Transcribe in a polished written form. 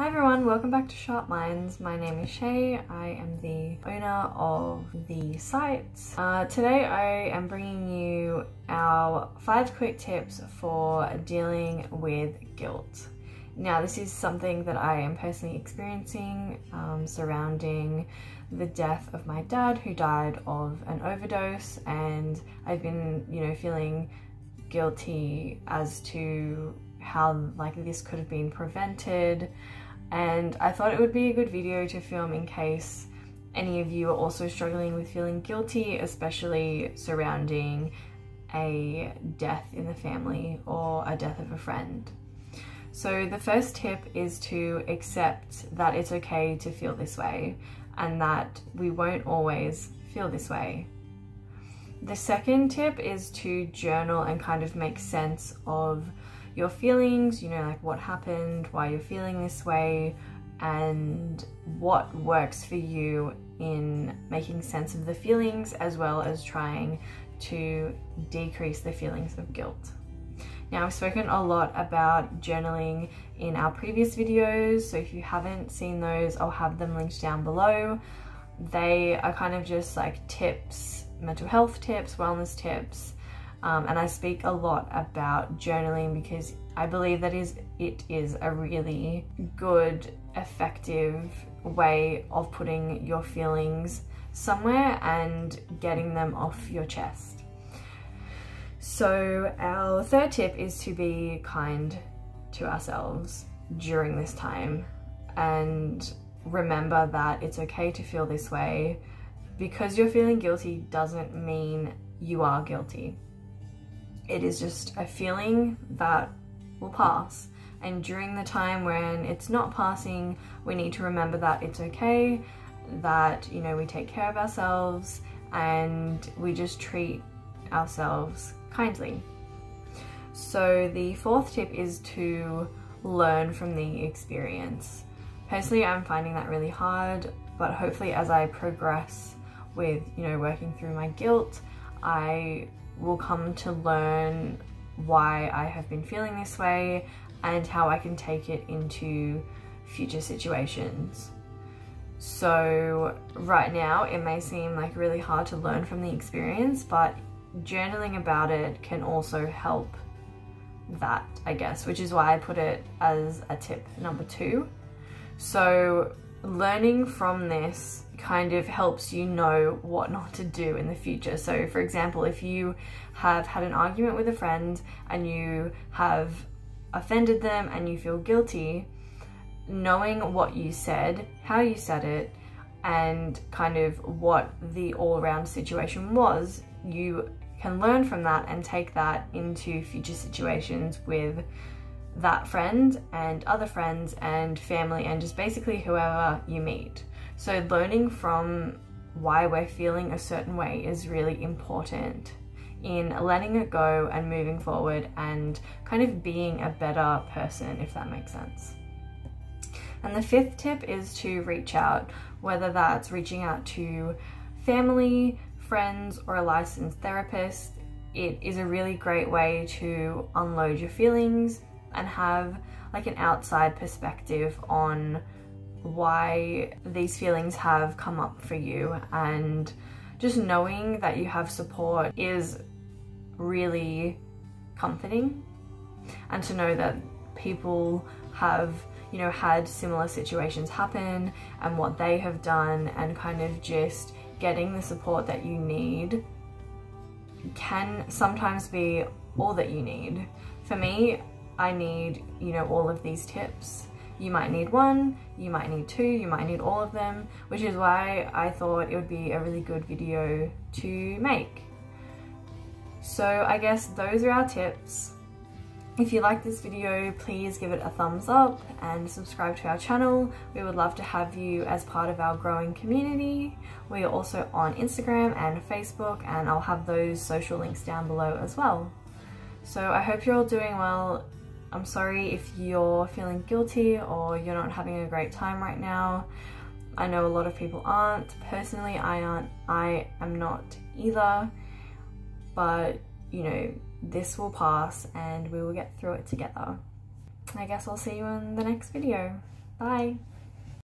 Hi everyone, welcome back to Sharp Minds. My name is Shay. I am the owner of the site. Today I am bringing you our 5 quick tips for dealing with guilt. Now this is something that I am personally experiencing surrounding the death of my dad, who died of an overdose, and I've been, feeling guilty as to how this could have been prevented. And I thought it would be a good video to film in case any of you are also struggling with feeling guilty, especially surrounding a death in the family or a death of a friend. So the first tip is to accept that it's okay to feel this way and that we won't always feel this way. The second tip is to journal and kind of make sense of your feelings, like what happened, why you're feeling this way, and what works for you in making sense of the feelings, as well as trying to decrease the feelings of guilt. Now, I've spoken a lot about journaling in our previous videos, so if you haven't seen those, I'll have them linked down below. They are kind of just like tips, mental health tips, wellness tips. And I speak a lot about journaling because I believe that it is a really good, effective way of putting your feelings somewhere and getting them off your chest. So our third tip is to be kind to ourselves during this time and remember that it's okay to feel this way. Because you're feeling guilty doesn't mean you are guilty. It is just a feeling that will pass, and during the time when it's not passing, we need to remember that it's okay, that we take care of ourselves and we just treat ourselves kindly. So the fourth tip is to learn from the experience. Personally, I'm finding that really hard, but hopefully as I progress with working through my guilt, I will come to learn why I have been feeling this way and how I can take it into future situations. So right now it may seem like really hard to learn from the experience, but journaling about it can also help that, I guess, which is why I put it as a tip number 2. So learning from this kind of helps you know what not to do in the future. So for example, if you have had an argument with a friend and you have offended them and you feel guilty, knowing what you said, how you said it, and kind of what the all-round situation was, you can learn from that and take that into future situations with that friend and other friends and family and just basically whoever you meet. So learning from why we're feeling a certain way is really important in letting it go and moving forward and kind of being a better person, if that makes sense. And the fifth tip is to reach out, whether that's reaching out to family, friends, or a licensed therapist. It is a really great way to unload your feelings and have like an outside perspective on why these feelings have come up for you, and just knowing that you have support is really comforting, and to know that people have had similar situations happen and what they have done, and kind of just getting the support that you need can sometimes be all that you need. For me, I need, all of these tips. You might need one, you might need two, you might need all of them, which is why I thought it would be a really good video to make. So I guess those are our tips. If you like this video, please give it a thumbs up and subscribe to our channel. We would love to have you as part of our growing community. We are also on Instagram and Facebook, and I'll have those social links down below as well. So I hope you're all doing well. I'm sorry if you're feeling guilty or you're not having a great time right now. I know a lot of people aren't. Personally, I am not either. But, this will pass and we will get through it together. I guess I'll see you in the next video. Bye.